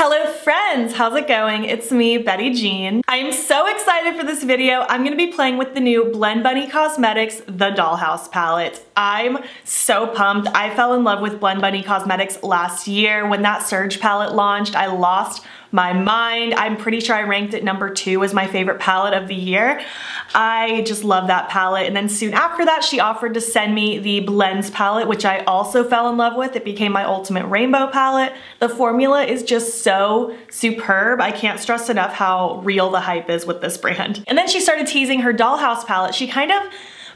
Hello friends, how's it going? It's me, Betty Jean. I am so excited for this video. I'm gonna be playing with the new Blend Bunny Cosmetics, The Dollhouse Palette. I'm so pumped. I fell in love with Blend Bunny Cosmetics last year. When that Surge palette launched, I lost my mind. I'm pretty sure I ranked it #2 as my favorite palette of the year. I just love that palette. And then soon after that, she offered to send me the Blends palette, which I also fell in love with. It became my ultimate rainbow palette. The formula is just so superb. I can't stress enough how real the hype is with this brand. And then she started teasing her Dollhouse palette. She kind of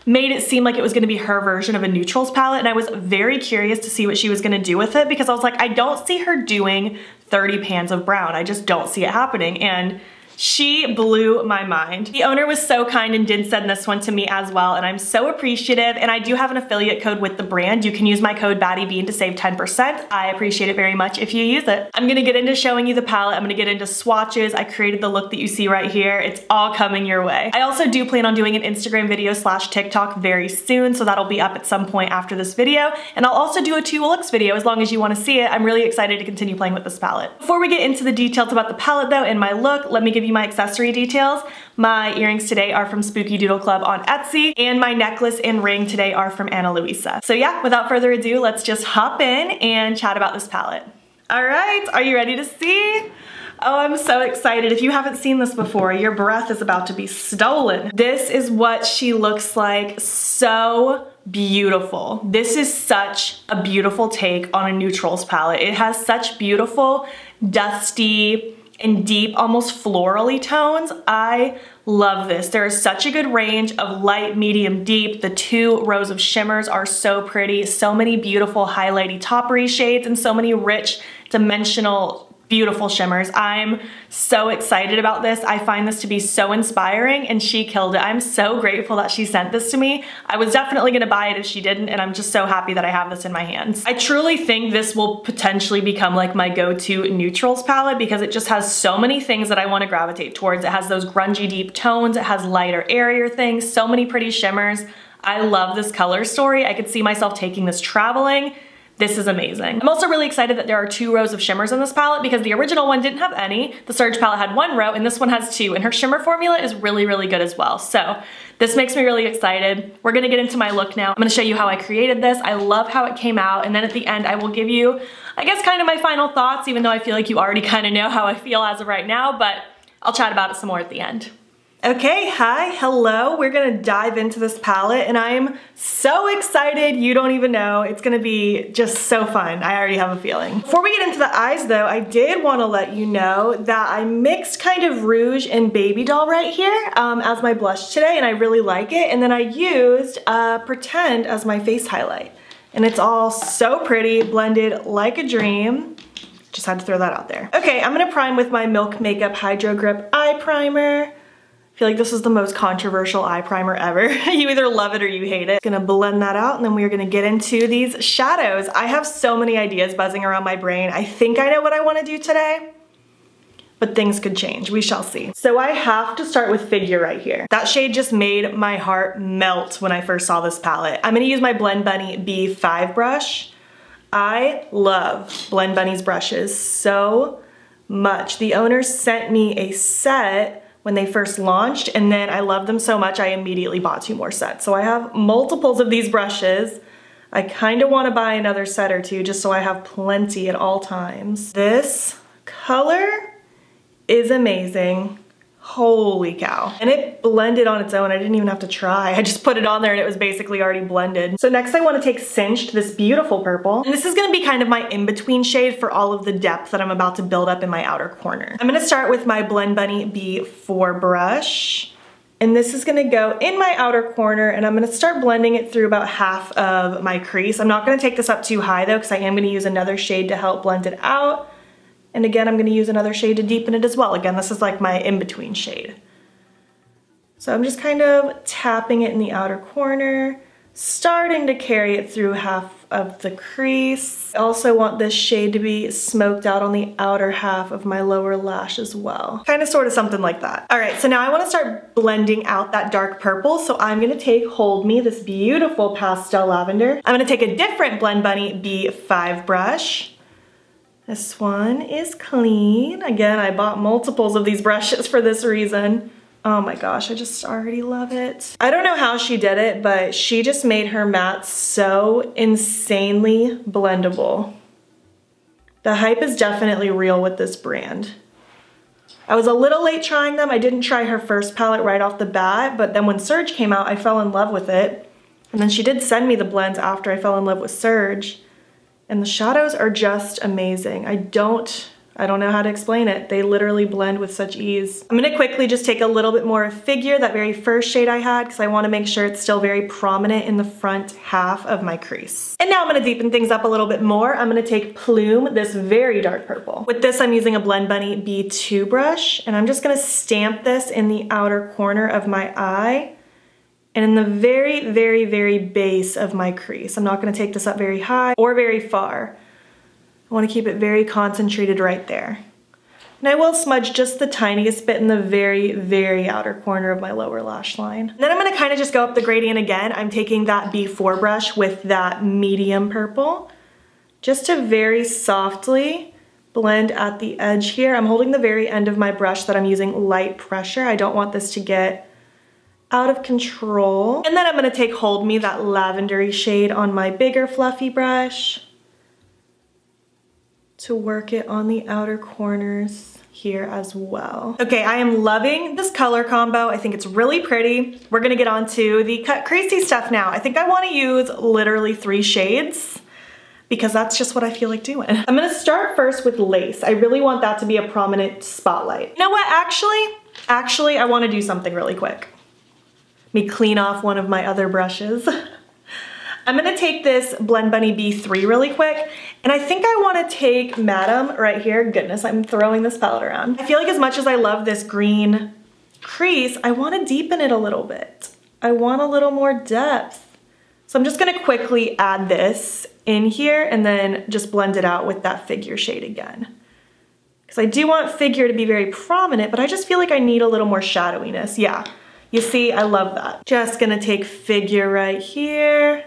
made it seem like it was gonna be her version of a neutrals palette, and I was very curious to see what she was gonna do with it, because I was like, I don't see her doing 30 pans of brown. I just don't see it happening, and she blew my mind. The owner was so kind and did send this one to me as well, and I'm so appreciative, and I do have an affiliate code with the brand. You can use my code BattyBean to save 10%. I appreciate it very much if you use it. I'm gonna get into showing you the palette. I'm gonna get into swatches. I created the look that you see right here. It's all coming your way. I also do plan on doing an Instagram video / TikTok very soon, so that'll be up at some point after this video, and I'll also do a 2 looks video as long as you wanna see it. I'm really excited to continue playing with this palette. Before we get into the details about the palette though and my look, let me give you my accessory details. My earrings today are from Spooky Doodle Club on Etsy, and my necklace and ring today are from Ana Luisa. So yeah, without further ado, let's just hop in and chat about this palette. All right, are you ready to see? Oh, I'm so excited. If you haven't seen this before, your breath is about to be stolen. This is what she looks like. So beautiful. This is such a beautiful take on a neutrals palette. It has such beautiful, dusty, and deep, almost florally tones. I love this. There is such a good range of light, medium, deep. The 2 rows of shimmers are so pretty. So many beautiful highlighty toppery shades and so many rich, dimensional, beautiful shimmers. I'm so excited about this. I find this to be so inspiring, and she killed it. I'm so grateful that she sent this to me. I was definitely gonna buy it if she didn't, and I'm just so happy that I have this in my hands. I truly think this will potentially become like my go-to neutrals palette, because it just has so many things that I wanna gravitate towards. It has those grungy deep tones, it has lighter, airier things, so many pretty shimmers. I love this color story. I could see myself taking this traveling. This is amazing. I'm also really excited that there are 2 rows of shimmers in this palette, because the original one didn't have any. The Surge palette had 1 row and this one has 2, and her shimmer formula is really, really good as well. So this makes me really excited. We're gonna get into my look now. I'm gonna show you how I created this. I love how it came out, and then at the end I will give you, I guess, kind of my final thoughts, even though I feel like you already kind of know how I feel as of right now, but I'll chat about it some more at the end. Okay, hi, hello. We're gonna dive into this palette, and I'm so excited, you don't even know. It's gonna be just so fun. I already have a feeling. Before we get into the eyes though, I did wanna let you know that I mixed kind of rouge and baby doll right here as my blush today, and I really like it. And then I used Pretend as my face highlight. And it's all so pretty, blended like a dream. Just had to throw that out there. Okay, I'm gonna prime with my Milk Makeup Hydro Grip Eye Primer. I feel like this is the most controversial eye primer ever. You either love it or you hate it. Gonna blend that out, and then we are gonna get into these shadows. I have so many ideas buzzing around my brain. I think I know what I wanna do today, but things could change, we shall see. So I have to start with Figure right here. That shade just made my heart melt when I first saw this palette. I'm gonna use my Blend Bunny B5 brush. I love Blend Bunny's brushes so much. The owner sent me a set when they first launched, and then I loved them so much I immediately bought 2 more sets. So I have multiples of these brushes. I kind of want to buy another set or 2 just so I have plenty at all times. This color is amazing. Holy cow. And it blended on its own. I didn't even have to try. I just put it on there and it was basically already blended. So next I want to take Cinched, this beautiful purple. And this is going to be kind of my in-between shade for all of the depth that I'm about to build up in my outer corner. I'm going to start with my Blend Bunny B4 brush. And this is going to go in my outer corner, and I'm going to start blending it through about half of my crease. I'm not going to take this up too high though, because I am going to use another shade to help blend it out. And again, I'm gonna use another shade to deepen it as well. Again, this is like my in-between shade. So I'm just kind of tapping it in the outer corner, starting to carry it through half of the crease. I also want this shade to be smoked out on the outer half of my lower lash as well. Kind of sort of something like that. All right, so now I wanna start blending out that dark purple. So I'm gonna take Hold Me, this beautiful pastel lavender. I'm gonna take a different Blend Bunny B5 brush. This one is clean. Again, I bought multiples of these brushes for this reason. Oh my gosh, I just already love it. I don't know how she did it, but she just made her mattes so insanely blendable. The hype is definitely real with this brand. I was a little late trying them. I didn't try her first palette right off the bat, but then when Surge came out, I fell in love with it. And then she did send me the blends after I fell in love with Surge. And the shadows are just amazing. I don't know how to explain it. They literally blend with such ease. I'm gonna quickly just take a little bit more of Figure, that very first shade I had, because I wanna make sure it's still very prominent in the front half of my crease. And now I'm gonna deepen things up a little bit more. I'm gonna take Plume, this very dark purple. With this, I'm using a Blend Bunny B2 brush, and I'm just gonna stamp this in the outer corner of my eye and in the very, very, very base of my crease. I'm not gonna take this up very high or very far. I want to keep it very concentrated right there. And I will smudge just the tiniest bit in the very, very outer corner of my lower lash line. And then I'm going to kind of just go up the gradient again. I'm taking that B4 brush with that medium purple just to very softly blend at the edge here. I'm holding the very end of my brush that I'm using light pressure. I don't want this to get out of control. And then I'm going to take Hold Me, that lavendery shade, on my bigger fluffy brush to work it on the outer corners here as well. Okay, I am loving this color combo. I think it's really pretty. We're gonna get on to the cut creasy stuff now. I think I wanna use literally 3 shades because that's just what I feel like doing. I'm gonna start first with Lace. I really want that to be a prominent spotlight. You know what, actually I wanna do something really quick. Let me clean off one of my other brushes. I'm gonna take this Blend Bunny B3 really quick, and I think I wanna take Madam right here. Goodness, I'm throwing this palette around. I feel like as much as I love this green crease, I wanna deepen it a little bit. I want a little more depth. So I'm just gonna quickly add this in here and then just blend it out with that Figure shade again. Because I do want Figure to be very prominent, but I just feel like I need a little more shadowiness. Yeah, you see, I love that. Just gonna take Figure right here.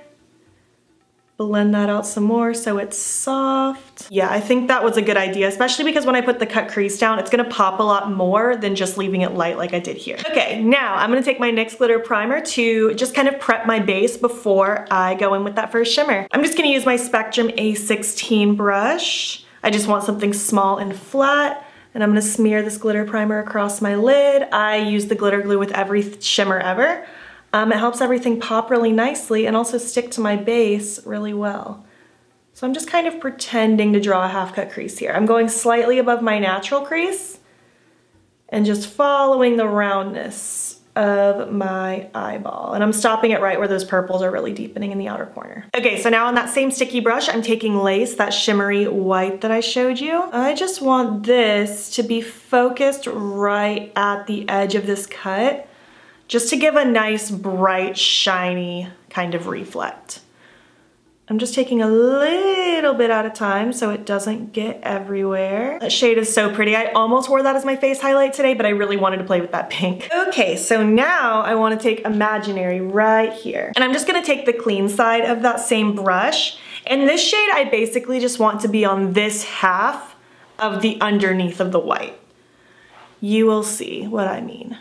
Blend that out some more so it's soft. Yeah, I think that was a good idea, especially because when I put the cut crease down, it's gonna pop a lot more than just leaving it light like I did here. Okay, now I'm gonna take my NYX Glitter Primer to just kind of prep my base before I go in with that first shimmer. I'm just gonna use my Spectrum A16 brush. I just want something small and flat, and I'm gonna smear this glitter primer across my lid. I use the glitter glue with every shimmer ever. It helps everything pop really nicely and also stick to my base really well. So I'm just kind of pretending to draw a half cut crease here. I'm going slightly above my natural crease and just following the roundness of my eyeball. And I'm stopping it right where those purples are really deepening in the outer corner. Okay, so now on that same sticky brush, I'm taking Lace, that shimmery white that I showed you. I just want this to be focused right at the edge of this cut, just to give a nice, bright, shiny kind of reflect. I'm just taking a little bit at a time so it doesn't get everywhere. That shade is so pretty. I almost wore that as my face highlight today, but I really wanted to play with that pink. Okay, so now I wanna take Imaginary right here. And I'm just gonna take the clean side of that same brush. And this shade, I basically just want to be on this half of the underneath of the white. You will see what I mean.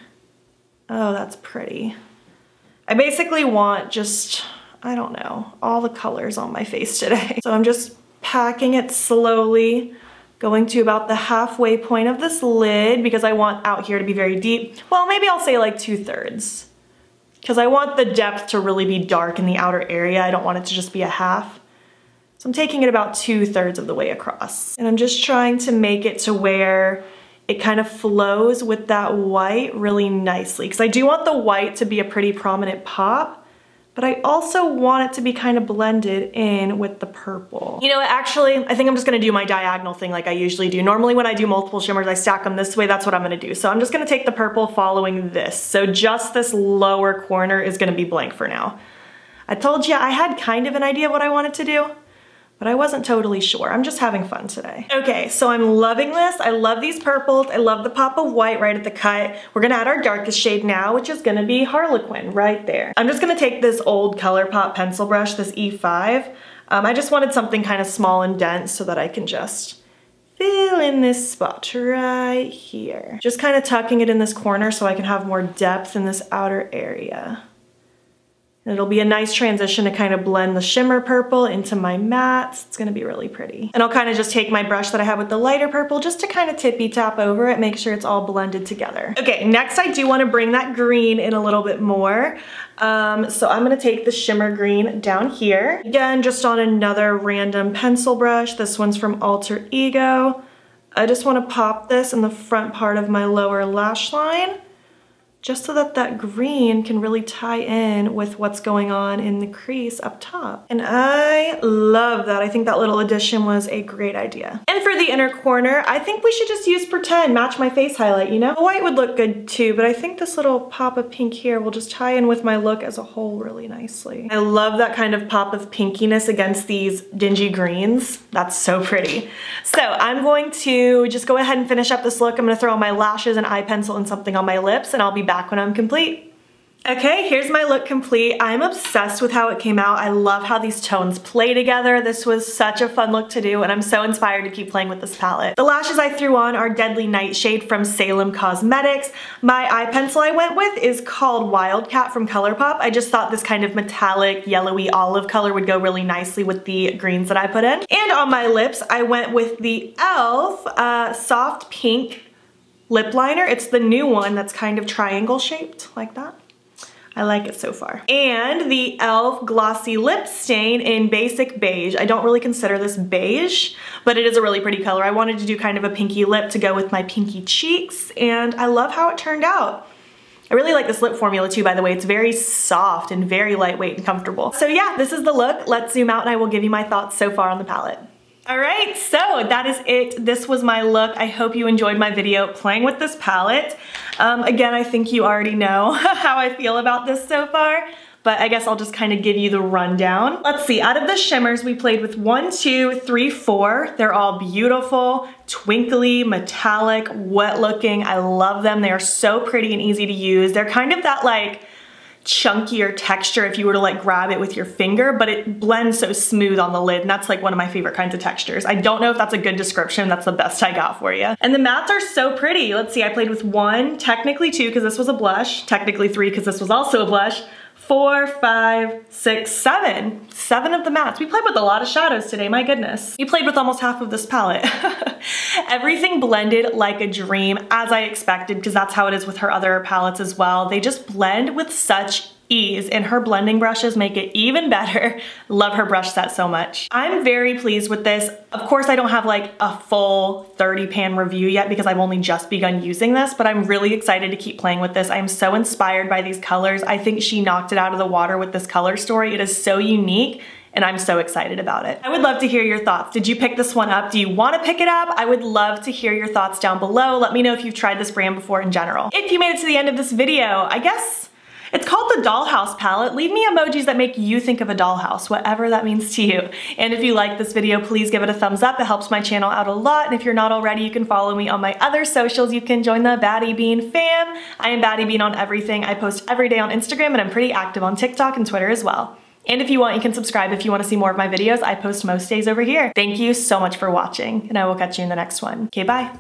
Oh, that's pretty. I basically want just, I don't know, all the colors on my face today. So I'm just packing it slowly, going to about the halfway point of this lid because I want out here to be very deep. Well, maybe I'll say like 2/3 because I want the depth to really be dark in the outer area. I don't want it to just be a half. So I'm taking it about 2/3 of the way across. And I'm just trying to make it to where it kind of flows with that white really nicely, because I do want the white to be a pretty prominent pop, but I also want it to be kind of blended in with the purple. You know what, actually, I think I'm just gonna do my diagonal thing like I usually do. Normally when I do multiple shimmers, I stack them this way. That's what I'm gonna do. So I'm just gonna take the purple following this. So just this lower corner is gonna be blank for now. I told you I had kind of an idea of what I wanted to do, but I wasn't totally sure. I'm just having fun today. Okay, so I'm loving this. I love these purples. I love the pop of white right at the cut. We're gonna add our darkest shade now, which is gonna be Harlequin right there. I'm just gonna take this old ColourPop pencil brush, this E5. I just wanted something kind of small and dense so that I can just fill in this spot right here. Just kind of tucking it in this corner so I can have more depth in this outer area. And it'll be a nice transition to kind of blend the shimmer purple into my mattes. It's gonna be really pretty. And I'll kind of just take my brush that I have with the lighter purple just to kind of tippy tap over it, make sure it's all blended together. Okay, next I do wanna bring that green in a little bit more. So I'm gonna take the shimmer green down here. Again, just on another random pencil brush. This one's from Alter Ego. I just wanna pop this in the front part of my lower lash line, just so that that green can really tie in with what's going on in the crease up top. And I love that. I think that little addition was a great idea. And for the inner corner, I think we should just use Pretend, match my face highlight, you know? The white would look good too, but I think this little pop of pink here will just tie in with my look as a whole really nicely. I love that kind of pop of pinkiness against these dingy greens. That's so pretty. So I'm going to just go ahead and finish up this look. I'm gonna throw on my lashes, an eye pencil, and something on my lips, and I'll be back when I'm complete. Okay, here's my look complete. I'm obsessed with how it came out. I love how these tones play together. This was such a fun look to do, and I'm so inspired to keep playing with this palette. The lashes I threw on are Deadly Nightshade from Salem Cosmetics. My eye pencil I went with is called Wildcat from ColourPop. I just thought this kind of metallic, yellowy olive color would go really nicely with the greens that I put in. And on my lips, I went with the e.l.f. Soft Pink Lip Liner. It's the new one that's kind of triangle shaped like that. I like it so far. And the e.l.f. Glossy Lip Stain in Basic Beige. I don't really consider this beige, but it is a really pretty color. I wanted to do kind of a pinky lip to go with my pinky cheeks, and I love how it turned out. I really like this lip formula too, by the way. It's very soft and very lightweight and comfortable. So yeah, this is the look. Let's zoom out and I will give you my thoughts so far on the palette. All right, so that is it. This was my look. I hope you enjoyed my video playing with this palette. Again, I think you already know how I feel about this so far, but I guess I'll just kind of give you the rundown. Let's see, out of the shimmers, we played with 1, 2, 3, 4. They're all beautiful, twinkly, metallic, wet looking. I love them. They are so pretty and easy to use. They're kind of that like chunkier texture if you were to like grab it with your finger, but it blends so smooth on the lid, and that's like one of my favorite kinds of textures. I don't know if that's a good description. That's the best I got for you. And the mattes are so pretty. Let's see, I played with 1, technically 2 because this was a blush, technically 3 because this was also a blush, 4, 5, 6, 7. 7 of the mattes. We played with a lot of shadows today, my goodness. We played with almost half of this palette. Everything blended like a dream, as I expected, because that's how it is with her other palettes as well. They just blend with such ease, and her blending brushes make it even better. Love her brush set so much. I'm very pleased with this. Of course, I don't have like a full 30-pan review yet because I've only just begun using this, but I'm really excited to keep playing with this. I'm so inspired by these colors. I think she knocked it out of the water with this color story. It is so unique, and I'm so excited about it. I would love to hear your thoughts. Did you pick this one up? Do you wanna pick it up? I would love to hear your thoughts down below. Let me know if you've tried this brand before in general. If you made it to the end of this video, I guess, it's called the Dollhouse Palette. Leave me emojis that make you think of a dollhouse, whatever that means to you. And if you like this video, please give it a thumbs up. It helps my channel out a lot. And if you're not already, you can follow me on my other socials. You can join the battybean fam. I am battybean on everything. I post every day on Instagram, and I'm pretty active on TikTok and Twitter as well. And if you want, you can subscribe if you want to see more of my videos. I post most days over here. Thank you so much for watching, and I will catch you in the next one. Okay, bye.